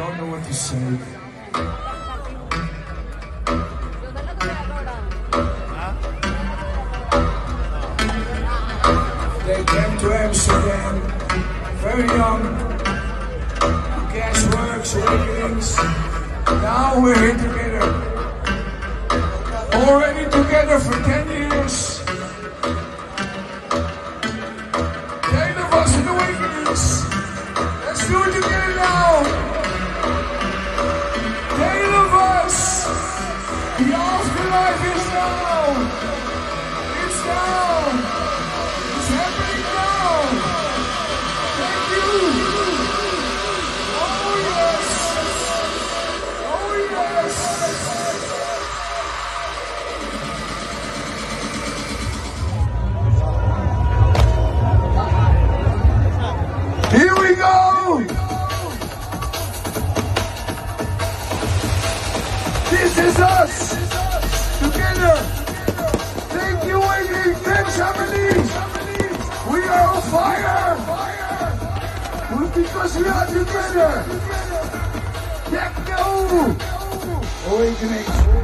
don't know what to say. They came to Amsterdam, very young, Gasworks, Awakenings. Now we're here together, already together for 10 years. Because we are together. Techno! Awakenings.